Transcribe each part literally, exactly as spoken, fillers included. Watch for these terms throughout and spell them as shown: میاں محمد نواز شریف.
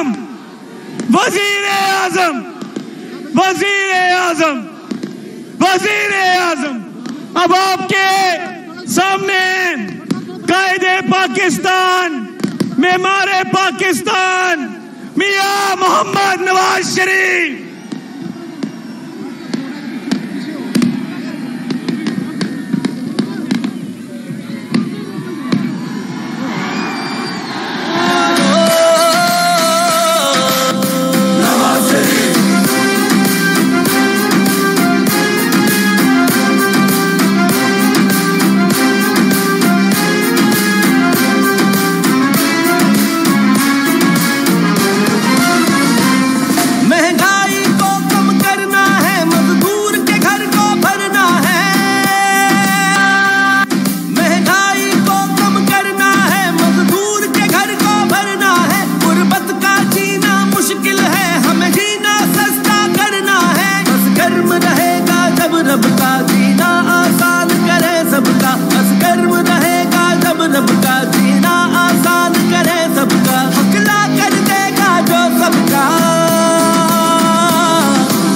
اعظم وزیر اعظم وزیر اعظم وزیر اعظم اب آپ کے سامنے قائد پاکستان معمار پاکستان میاں محمد نواز شریف۔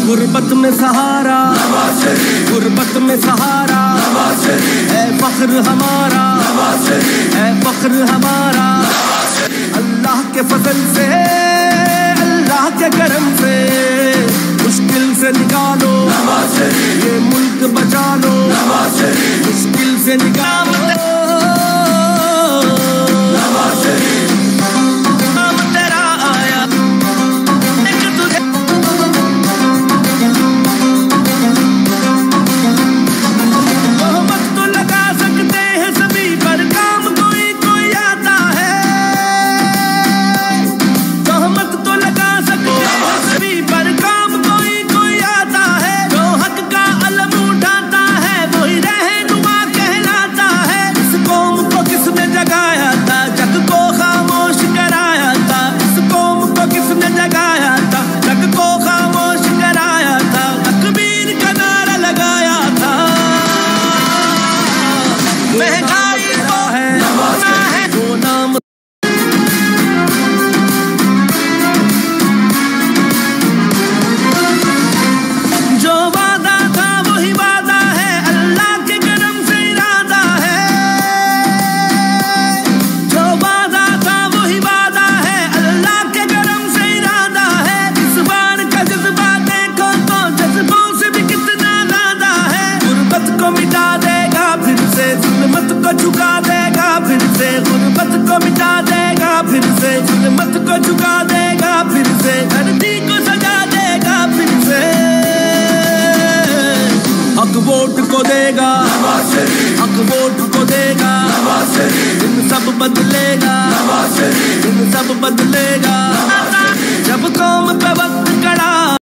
غربت میں سہارا نواز شریف، غربت میں سہارا نواز شریف، اے فخر ہمارا نواز شریف، اے فخر ہمارا نواز شریف۔ اللہ کے فضل سے، اللہ کے کرم سے، مشکل سے نکالو نواز شریف، یہ ملک بچا لو نواز شریف، مشکل سے نکالو۔ ووٹ کو دے گا نواز شریف، حق ووٹ کو دے گا نواز شریف، ان سب بدلے گا نواز شریف، ان سب بدلے گا۔ جب قوم پہ وقت